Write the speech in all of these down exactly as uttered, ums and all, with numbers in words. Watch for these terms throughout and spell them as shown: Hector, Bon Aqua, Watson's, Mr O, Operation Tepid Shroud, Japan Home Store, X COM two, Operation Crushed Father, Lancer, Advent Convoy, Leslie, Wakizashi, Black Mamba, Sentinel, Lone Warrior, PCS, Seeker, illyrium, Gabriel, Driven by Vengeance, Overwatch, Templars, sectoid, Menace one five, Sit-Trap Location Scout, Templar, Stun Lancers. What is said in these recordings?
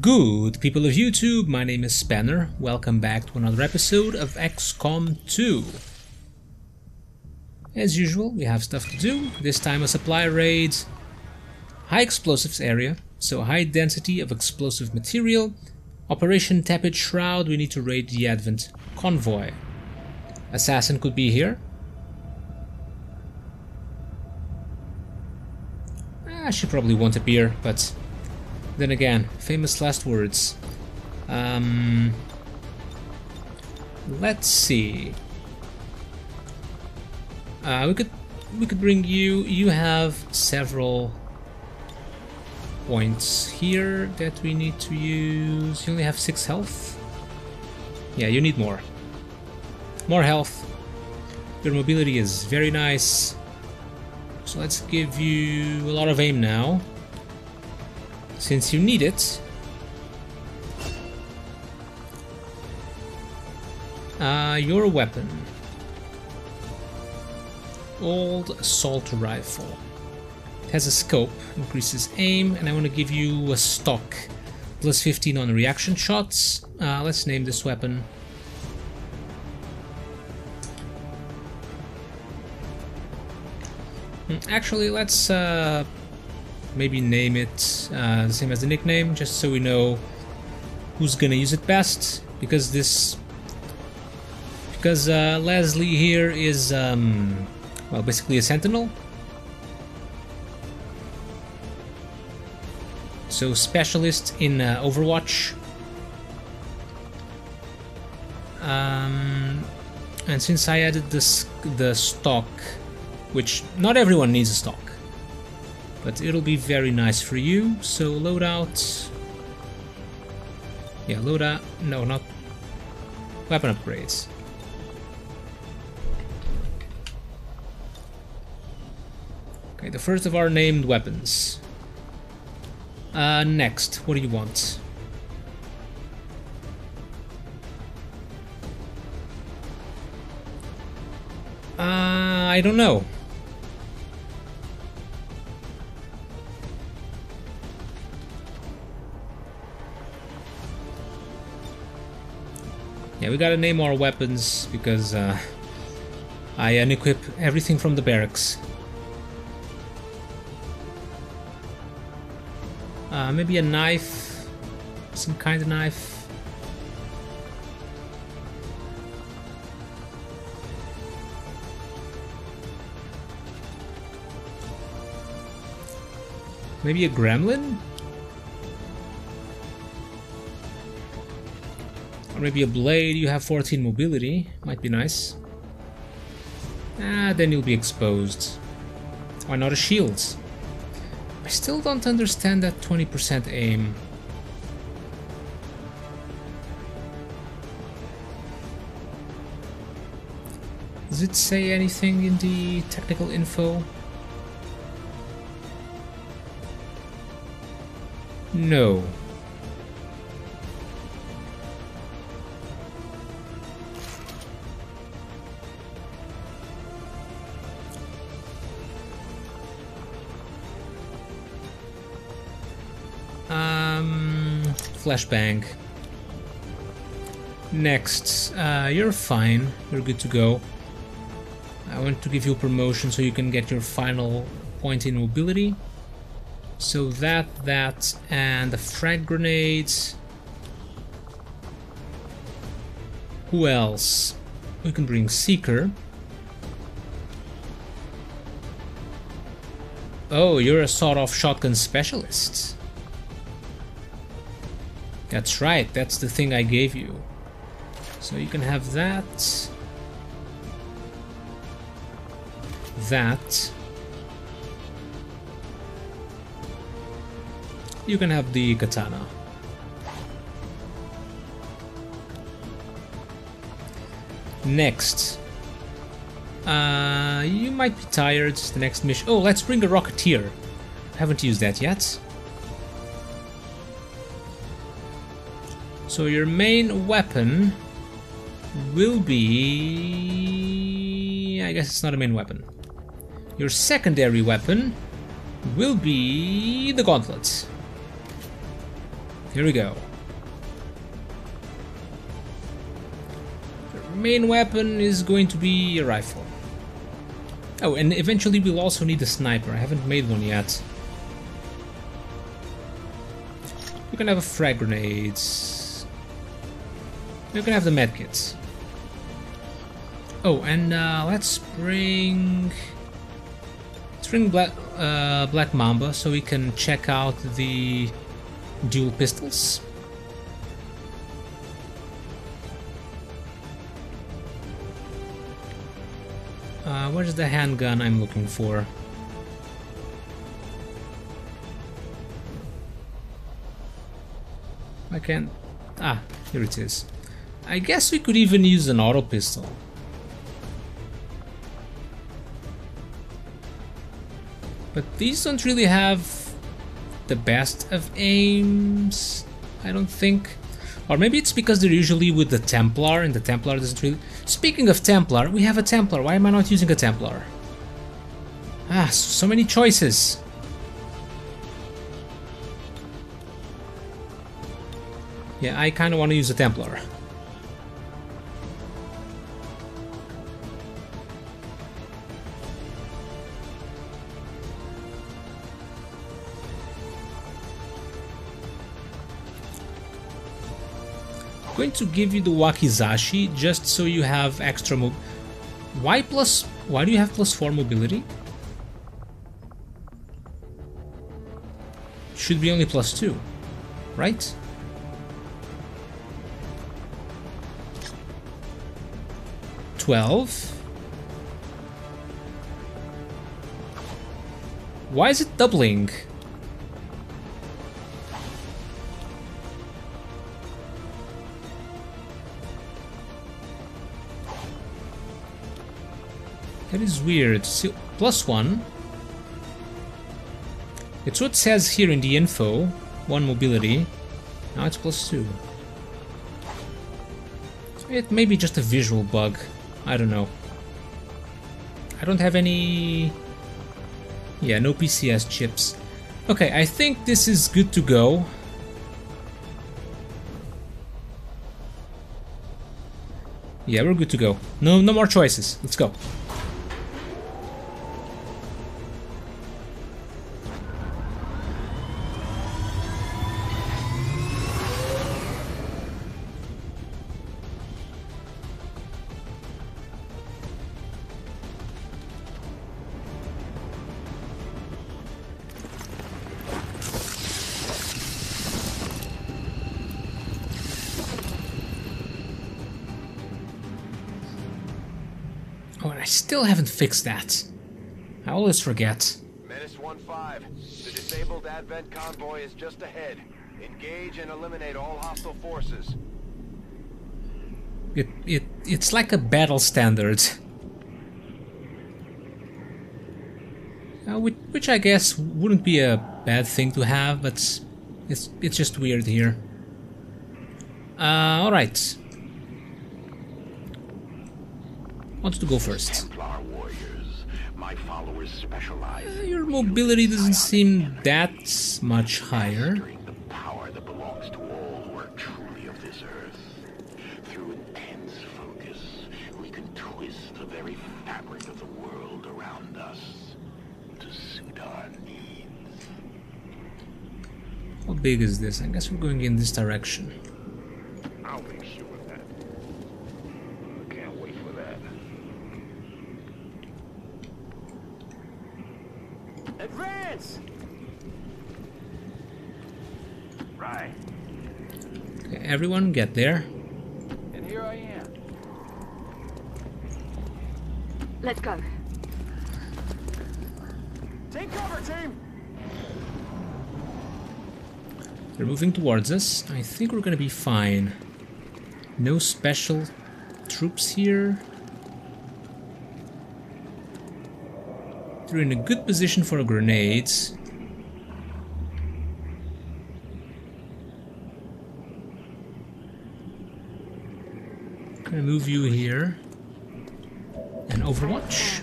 Good people of YouTube, my name is Spanner, welcome back to another episode of X COM two. As usual, we have stuff to do, this time a supply raid, high explosives area, so high density of explosive material, Operation Tepid Shroud, we need to raid the Advent Convoy. Assassin could be here. Ah, she probably won't appear, but then again, famous last words. Um, let's see. Uh, we could we could bring you. You have several points here that we need to use. You only have six health. Yeah, you need more. More health. Your mobility is very nice. So let's give you a lot of aim now, since you need it. Uh, your weapon. Old assault rifle. It has a scope, increases aim, and I want to give you a stock. Plus fifteen on reaction shots. Uh, let's name this weapon. Actually, let's uh, maybe name it uh, the same as the nickname, just so we know who's gonna use it best, because this because uh, Leslie here is um, well, basically a sentinel, so specialist in uh, Overwatch, um, and since I added this the stock, which not everyone needs a stock, but it'll be very nice for you. So loadout, yeah, loadout. No, not weapon upgrades. Okay, the first of our named weapons. Uh, next, what do you want? Uh, I don't know. Yeah, we gotta name our weapons, because uh, I unequip everything from the barracks. Uh, maybe a knife, some kind of knife. Maybe a gremlin? Maybe a blade. You have fourteen mobility, might be nice. Ah, then you'll be exposed. Why not a shield? I still don't understand that twenty percent aim. Does it say anything in the technical info? No. Flashbang. Next, uh, you're fine, you're good to go. I want to give you a promotion so you can get your final point in mobility. So that, that, and the frag grenades. Who else? We can bring Seeker. Oh, you're a sawed-off shotgun specialist. That's right, that's the thing I gave you. So you can have that. That. You can have the katana. Next. Uh, you might be tired, the next mission. Oh, let's bring a rocketeer. I haven't used that yet. So your main weapon will be... I guess it's not a main weapon. Your secondary weapon will be the gauntlets. Here we go. The main weapon is going to be a rifle. Oh, and eventually we'll also need a sniper. I haven't made one yet. You can have a frag grenades. You can have the medkits. Oh, and uh, let's bring... Let's bring Black, uh, Black Mamba so we can check out the dual pistols. Uh, where's the handgun I'm looking for? I can't... Ah, here it is. I guess we could even use an auto pistol. But these don't really have the best of aims, I don't think. Or maybe it's because they're usually with the Templar, and the Templar doesn't really... Speaking of Templar, we have a Templar. Why am I not using a Templar? Ah, so many choices. Yeah, I kind of want to use a Templar. I'm going to give you the Wakizashi just so you have extra move. Why plus? Why do you have plus four mobility? Should be only plus two, right? Twelve. Why is it doubling? That is weird. So, plus one. It's what it says here in the info. One mobility. Now it's plus two. So it may be just a visual bug. I don't know. I don't have any... Yeah, no P C S chips. Okay, I think this is good to go. Yeah, we're good to go. No, no more choices. Let's go. Still haven't fixed that. I always forget. Menace one five. The disabled Advent Convoy is just ahead. Engage and eliminate all hostile forces. It it it's like a battle standard. Uh, which, which I guess wouldn't be a bad thing to have, but it's it's just weird here. Uh, all right. Wants to go first. Templar warriors. My followers specialize. Uh, your mobility doesn't seem that much higher. The power that belongs to all who are truly of this earth. Through intense focus, we can twist the very fabric of the world around us to suit our needs. How big is this? I guess we're going in this direction. I'll make sure. Advance! Right. Okay, everyone get there. And here I am. Let's go. Take cover, team! They're moving towards us. I think we're gonna be fine. No special troops here. We're in a good position for grenades. Gonna move you here. And Overwatch.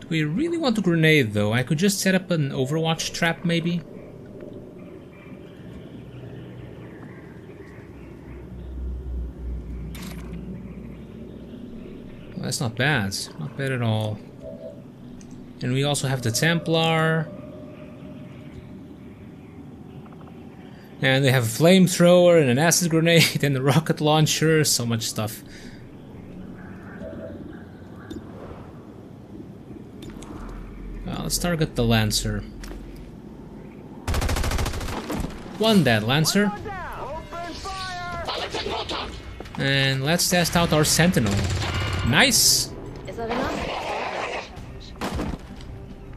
Do we really want a grenade though? I could just set up an Overwatch trap maybe. Well, that's not bad. Not bad at all. And we also have the Templar. And they have a flamethrower and an acid grenade and a rocket launcher. So much stuff. Well, let's target the Lancer. One dead, Lancer. And let's test out our Sentinel. Nice! Is that enough?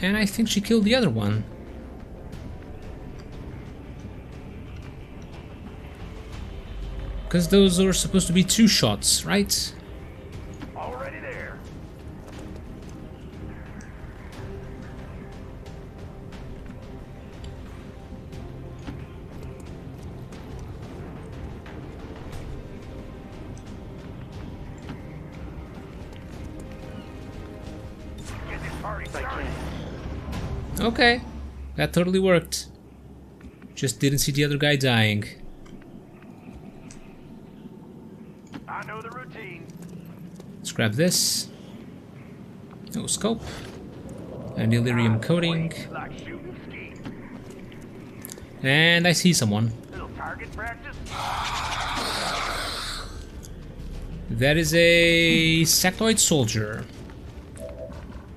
And I think she killed the other one. Because those are supposed to be two shots, right? Already there. Okay, that totally worked. Just didn't see the other guy dying. I know the routine. Let's grab this. No scope. An illyrium coating. And I see someone. That is a sectoid soldier.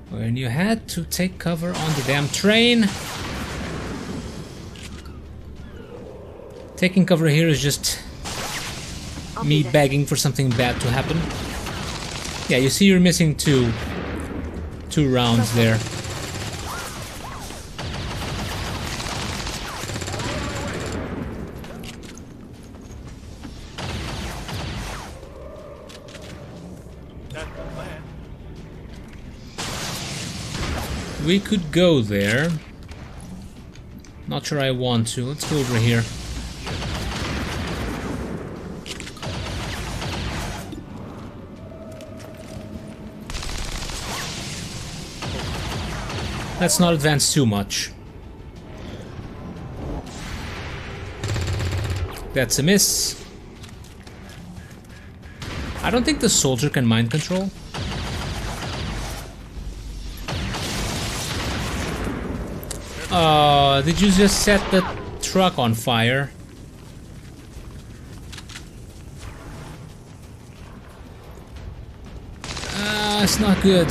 When you had to take cover on the damn train. Taking cover here is just me begging for something bad to happen. Yeah, you see you're missing two two rounds there. We could go there. Not sure I want to. Let's go over here. Let's not advance too much. That's a miss. I don't think the soldier can mind control. Uh, did you just set the truck on fire? Ah, uh, it's not good.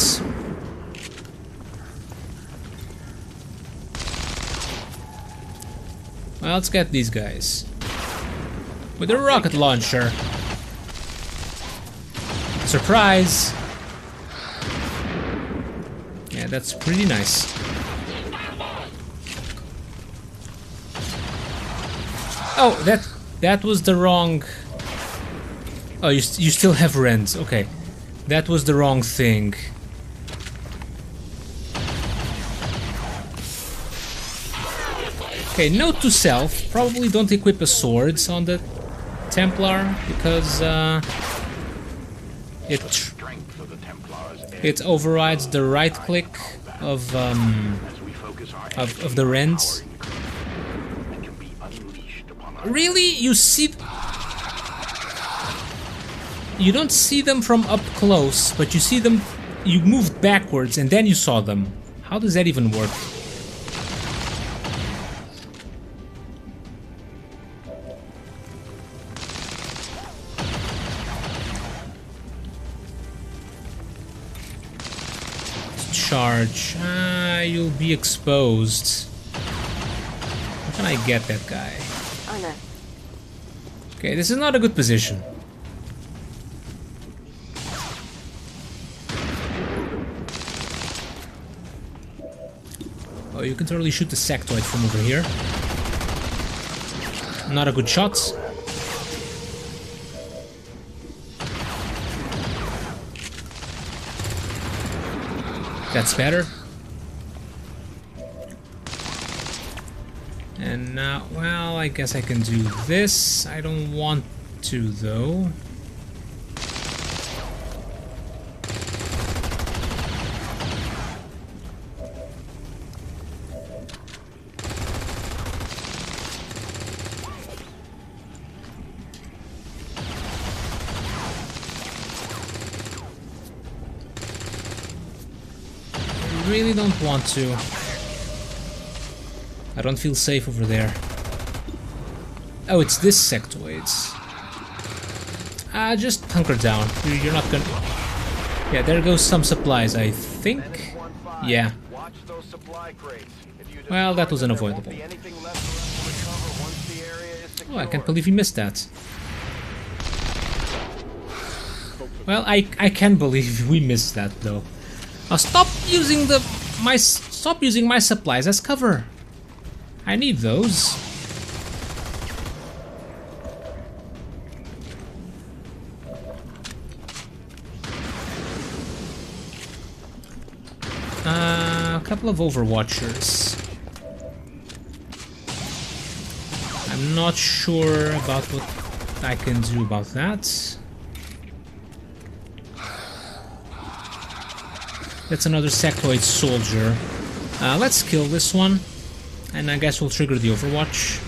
Well, let's get these guys with a rocket launcher. Surprise! Yeah, that's pretty nice. Oh, that that was the wrong. Oh, you st you still have rends. Okay, that was the wrong thing. Okay, note to self, probably don't equip a sword on the Templar, because uh, it, it overrides the right click of, um, of, of the rends. Really? You see... You don't see them from up close, but you see them... You move backwards and then you saw them. How does that even work? Charge. Ah, you'll be exposed. How can I get that guy? Oh no. Okay, this is not a good position. Oh, you can totally shoot the sectoid from over here. Not a good shot. That's better. And now, well, I guess I can do this. I don't want to, though. really don't want to. I don't feel safe over there. Oh, it's this sectoid. Ah, just hunker down. You're not gonna... Yeah, there goes some supplies, I think. Yeah. Well, that was unavoidable. Oh, I can't believe he missed that. Well, I I can't believe we missed that though. Now stop using the my stop using my supplies as cover. I need those. Uh, a couple of Overwatchers. I'm not sure about what I can do about that. That's another sectoid soldier. Uh, let's kill this one. And I guess we'll trigger the Overwatch.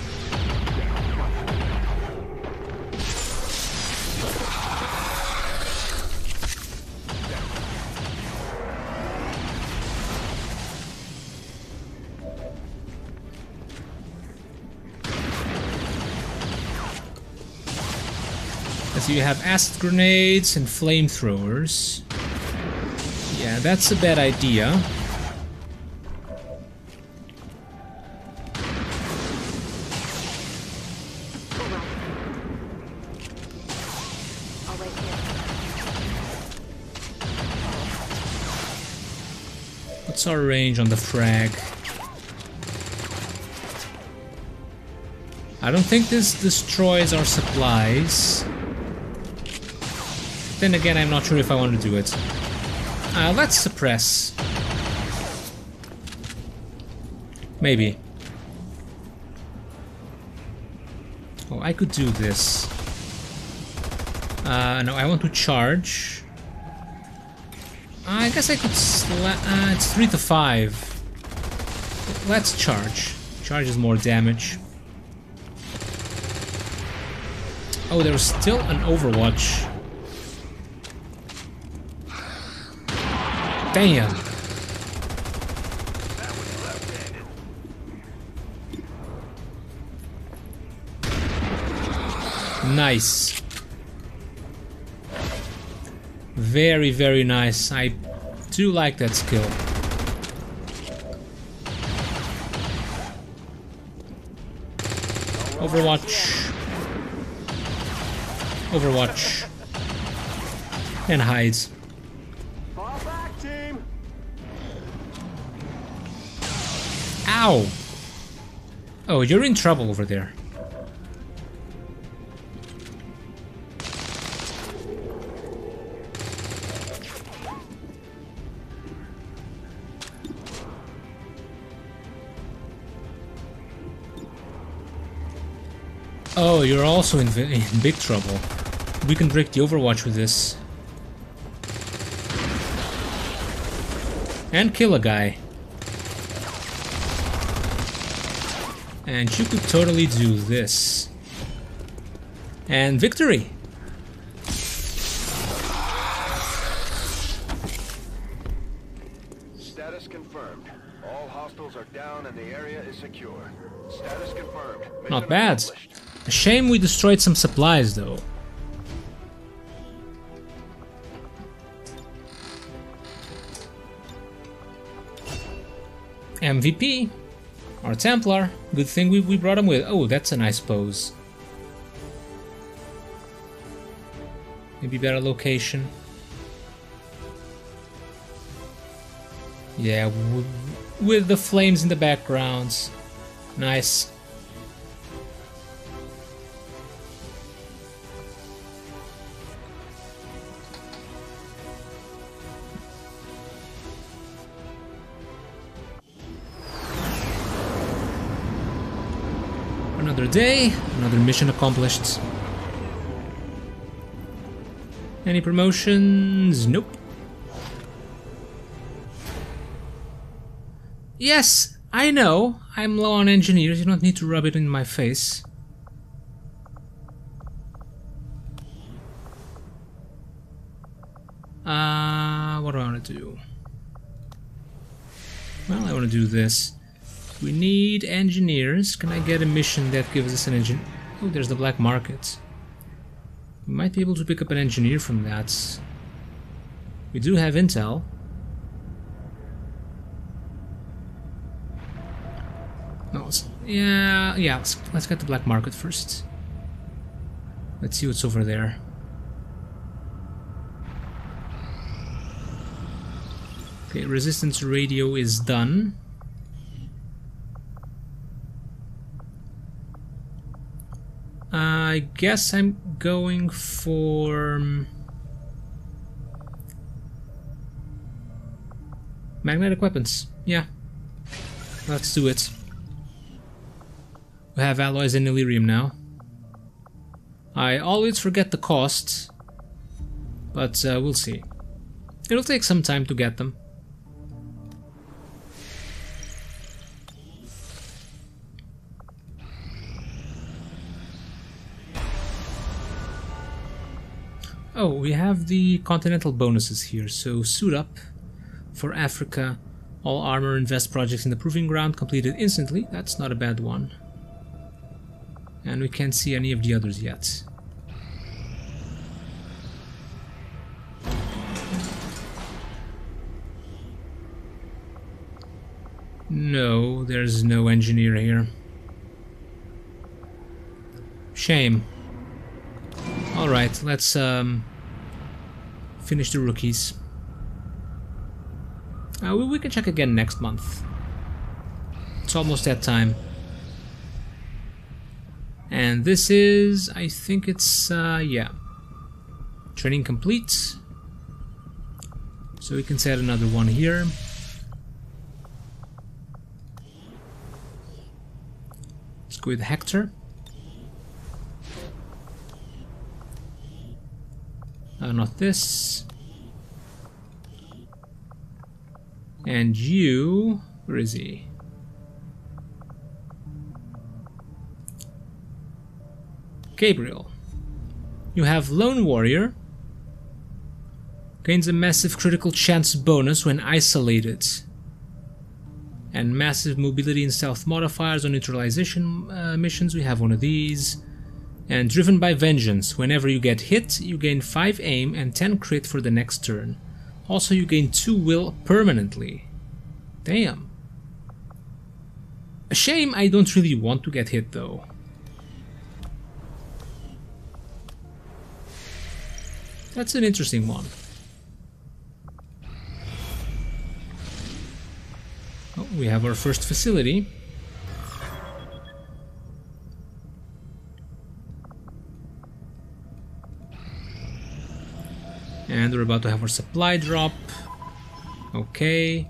So you have acid grenades and flamethrowers. Yeah, that's a bad idea. What's our range on the frag? I don't think this destroys our supplies. Then again, I'm not sure if I want to do it. Uh, let's suppress. Maybe. Oh, I could do this. Uh, no, I want to charge. I guess I could sla uh, it's three to five. Let's charge. Charge is more damage. Oh, there's still an Overwatch. Damn. Nice. Very, very nice. I do like that skill. Overwatch. Overwatch. And hides. Ow! Oh, you're in trouble over there. Oh, you're also in, in big trouble. We can break the Overwatch with this. And kill a guy. And you could totally do this. And victory! Status confirmed. All hostiles are down and the area is secure. Status confirmed. Not bad. A shame we destroyed some supplies though. M V P. Our Templar. Good thing we, we brought him with. Oh, that's a nice pose. Maybe better location. Yeah, w with the flames in the backgrounds. Nice. Another day, another mission accomplished. Any promotions? Nope. Yes, I know. I'm low on engineers. You don't need to rub it in my face. Uh, what do I want to do? Well, I want to do this. We need engineers. Can I get a mission that gives us an engine? Oh, there's the black market. We might be able to pick up an engineer from that. We do have intel. No, it's, yeah, yeah. Let's, let's get the black market first. Let's see what's over there. Okay, resistance radio is done. I guess I'm going for magnetic weapons. Yeah, let's do it. We have alloys in illyrium now. I always forget the cost, but uh, we'll see. It'll take some time to get them. Oh, we have the continental bonuses here, so suit up for Africa. All armor and vest projects in the proving ground completed instantly. That's not a bad one. And we can't see any of the others yet. No, there's no engineer here. Shame. Alright, let's um... finish the rookies. Uh, we, we can check again next month. It's almost that time. And this is... I think it's... Uh, yeah. Training complete. So we can set another one here. Let's go with Hector. Uh, not this. And you... Where is he? Gabriel. You have Lone Warrior. Gains a massive critical chance bonus when isolated. And massive mobility and stealth modifiers on neutralization uh, missions. We have one of these. And Driven by Vengeance. Whenever you get hit, you gain five aim and ten crit for the next turn. Also, you gain two will permanently. Damn. A shame I don't really want to get hit though. That's an interesting one. Oh, we have our first facility. And we're about to have our supply drop. Okay.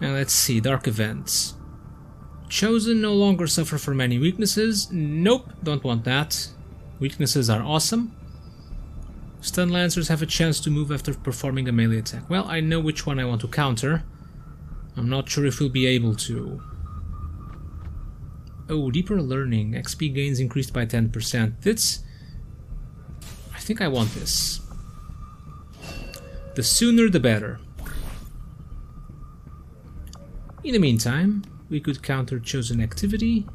Now let's see, dark events. Chosen no longer suffer from any weaknesses. Nope, don't want that. Weaknesses are awesome. Stun Lancers have a chance to move after performing a melee attack. Well, I know which one I want to counter. I'm not sure if we'll be able to. Oh, deeper learning. X P gains increased by ten percent. That's... I think I want this. The sooner the better. In the meantime... we could counter chosen activity,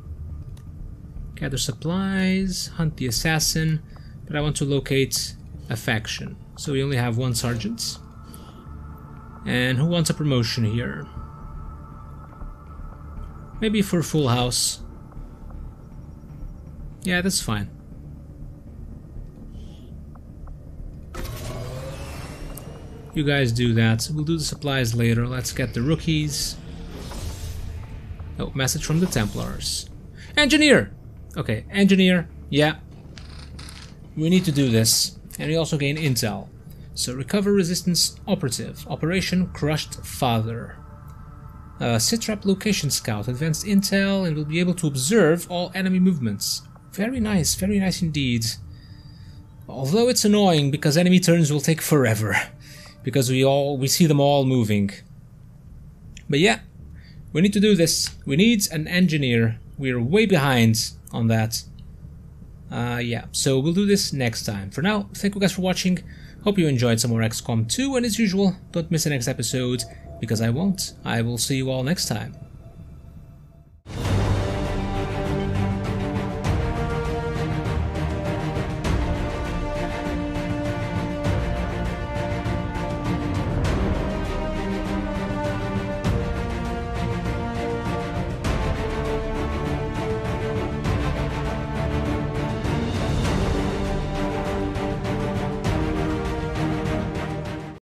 gather supplies, hunt the assassin, but I want to locate a faction. So we only have one sergeant. And who wants a promotion here? Maybe for full house. Yeah, that's fine. You guys do that. We'll do the supplies later. Let's get the rookies. Oh, message from the Templars. Engineer! Okay, engineer, yeah. We need to do this. And we also gain intel. So, recover resistance operative. Operation Crushed Father. Uh, Sit-Trap Location Scout. Advanced intel and will be able to observe all enemy movements. Very nice, very nice indeed. Although it's annoying because enemy turns will take forever. Because we all, we see them all moving. But yeah. We need to do this. We need an engineer. We're way behind on that. Uh, yeah, so we'll do this next time. For now, thank you guys for watching. Hope you enjoyed some more X COM two, and as usual, don't miss the next episode, because I won't. I will see you all next time.